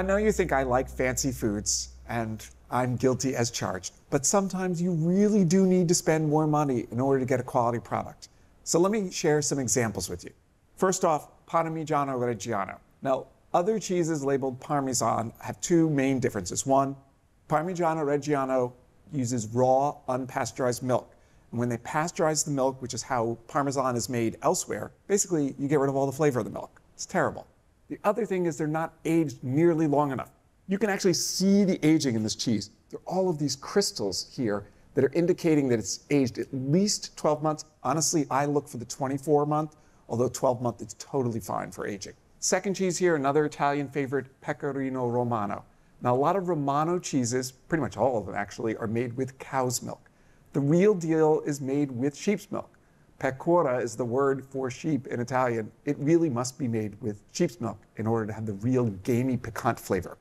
I know you think I like fancy foods, and I'm guilty as charged, but sometimes you really do need to spend more money in order to get a quality product. So let me share some examples with you. First off, Parmigiano-Reggiano. Now, other cheeses labeled Parmesan have two main differences. One, Parmigiano-Reggiano uses raw, unpasteurized milk. And when they pasteurize the milk, which is how Parmesan is made elsewhere, basically you get rid of all the flavor of the milk. It's terrible. The other thing is they're not aged nearly long enough. You can actually see the aging in this cheese. There are all of these crystals here that are indicating that it's aged at least 12 months. Honestly, I look for the 24-month, although 12-month is totally fine for aging. Second cheese here, another Italian favorite, Pecorino Romano. Now, a lot of Romano cheeses, pretty much all of them actually, are made with cow's milk. The real deal is made with sheep's milk. Pecora is the word for sheep in Italian. It really must be made with sheep's milk in order to have the real gamey, piquant flavor.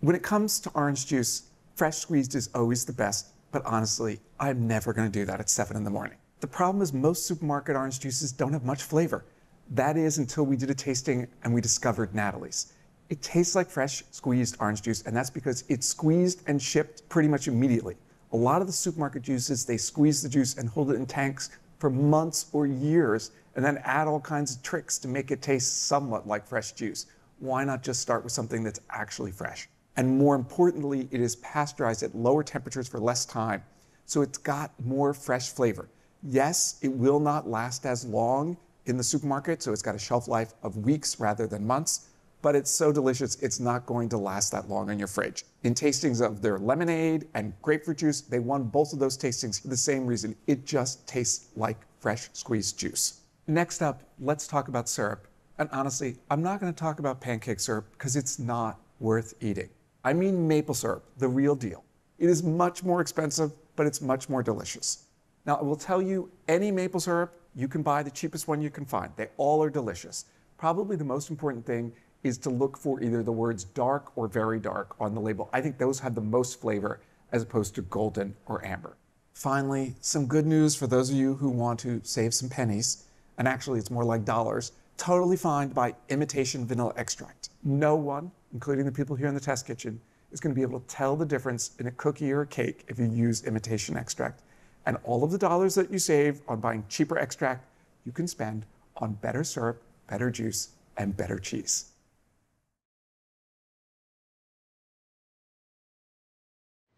When it comes to orange juice, fresh squeezed is always the best, but honestly, I'm never gonna do that at 7 in the morning. The problem is most supermarket orange juices don't have much flavor. That is until we did a tasting and we discovered Natalie's. It tastes like fresh squeezed orange juice, and that's because it's squeezed and shipped pretty much immediately. A lot of the supermarket juices, they squeeze the juice and hold it in tanks for months or years, and then add all kinds of tricks to make it taste somewhat like fresh juice. Why not just start with something that's actually fresh? And more importantly, it is pasteurized at lower temperatures for less time, so it's got more fresh flavor. Yes, it will not last as long in the supermarket, so it's got a shelf life of weeks rather than months, but it's so delicious, it's not going to last that long in your fridge. In tastings of their lemonade and grapefruit juice, they won both of those tastings for the same reason. It just tastes like fresh squeezed juice. Next up, let's talk about syrup. And honestly, I'm not gonna talk about pancake syrup because it's not worth eating. I mean maple syrup, the real deal. It is much more expensive, but it's much more delicious. Now, I will tell you, any maple syrup, you can buy the cheapest one you can find. They all are delicious. Probably the most important thing is to look for either the words dark or very dark on the label. I think those have the most flavor as opposed to golden or amber. Finally, some good news for those of you who want to save some pennies, and actually it's more like dollars, totally fine to buy imitation vanilla extract. No one, including the people here in the test kitchen, is going to be able to tell the difference in a cookie or a cake if you use imitation extract. And all of the dollars that you save on buying cheaper extract, you can spend on better syrup, better juice, and better cheese.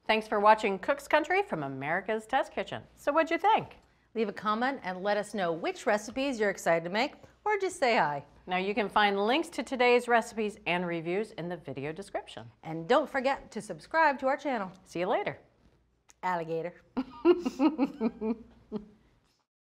Thanks for watching Cook's Country from America's Test Kitchen. So what'd you think? Leave a comment and let us know which recipes you're excited to make, or just say hi. Now you can find links to today's recipes and reviews in the video description. And don't forget to subscribe to our channel. See you later. Alligator.